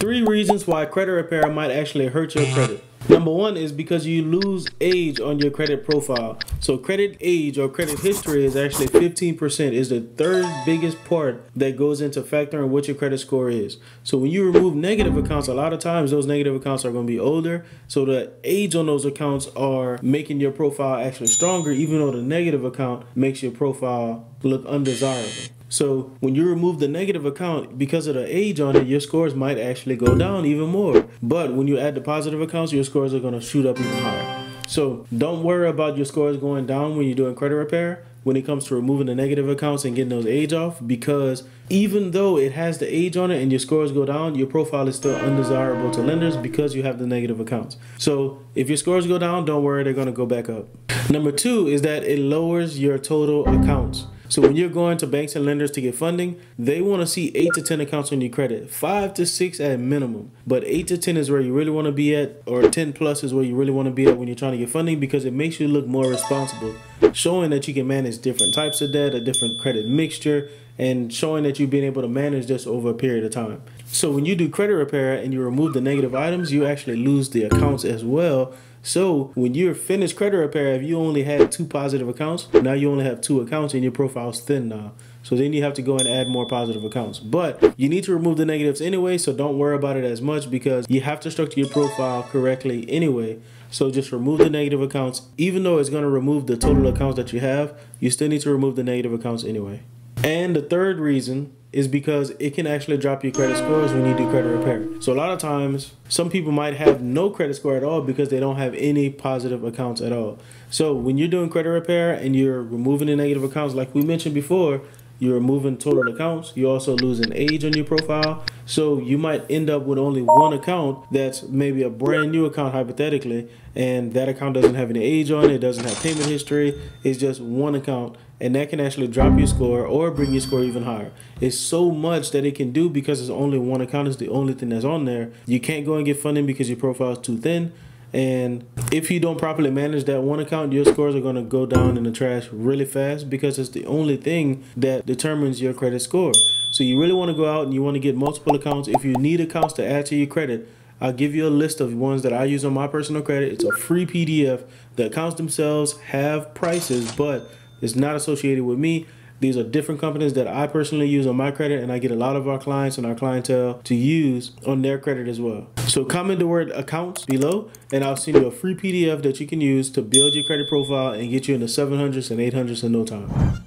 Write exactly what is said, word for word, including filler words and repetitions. Three reasons why credit repair might actually hurt your credit. Number one is because you lose age on your credit profile. So credit age or credit history is actually fifteen percent, is the third biggest part that goes into factoring what your credit score is. So when you remove negative accounts, a lot of times those negative accounts are going to be older. So the age on those accounts are making your profile actually stronger, even though the negative account makes your profile look undesirable. So when you remove the negative account, because of the age on it, your scores might actually go down even more. But when you add the positive accounts, your scores are going to shoot up even higher. So don't worry about your scores going down when you're doing credit repair when it comes to removing the negative accounts and getting those age off, because even though it has the age on it and your scores go down, your profile is still undesirable to lenders because you have the negative accounts. So if your scores go down, don't worry, they're going to go back up. Number two is that it lowers your total accounts. So when you're going to banks and lenders to get funding, they want to see eight to ten accounts on your credit, five to six at minimum. But eight to ten is where you really want to be at, or ten plus is where you really want to be at when you're trying to get funding, because it makes you look more responsible, showing that you can manage different types of debt, a different credit mixture, and showing that you've been able to manage this over a period of time. So when you do credit repair and you remove the negative items, you actually lose the accounts as well. So when you're finished credit repair, if you only had two positive accounts, now you only have two accounts and your profile's thin now. So then you have to go and add more positive accounts. But you need to remove the negatives anyway, so don't worry about it as much, because you have to structure your profile correctly anyway. So just remove the negative accounts. Even though it's going to remove the total accounts that you have, you still need to remove the negative accounts anyway. And the third reason is because it can actually drop your credit scores when you do credit repair. So a lot of times, some people might have no credit score at all because they don't have any positive accounts at all. So when you're doing credit repair and you're removing the negative accounts, like we mentioned before, you're removing total accounts. You also lose an age on your profile. So you might end up with only one account that's maybe a brand new account, hypothetically, and that account doesn't have any age on it, doesn't have payment history. It's just one account, and that can actually drop your score or bring your score even higher. It's so much that it can do because it's only one account. It's the only thing that's on there. You can't go and get funding because your profile is too thin. And if you don't properly manage that one account, your scores are going to go down in the trash really fast, because it's the only thing that determines your credit score. So you really want to go out and you want to get multiple accounts. If you need accounts to add to your credit, I'll give you a list of ones that I use on my personal credit. It's a free P D F. The accounts themselves have prices, but it's not associated with me. These are different companies that I personally use on my credit, and I get a lot of our clients and our clientele to use on their credit as well. So comment the word accounts below and I'll send you a free P D F that you can use to build your credit profile and get you in the seven hundreds and eight hundreds in no time.